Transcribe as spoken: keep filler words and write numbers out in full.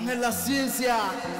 AngelLaCiencia.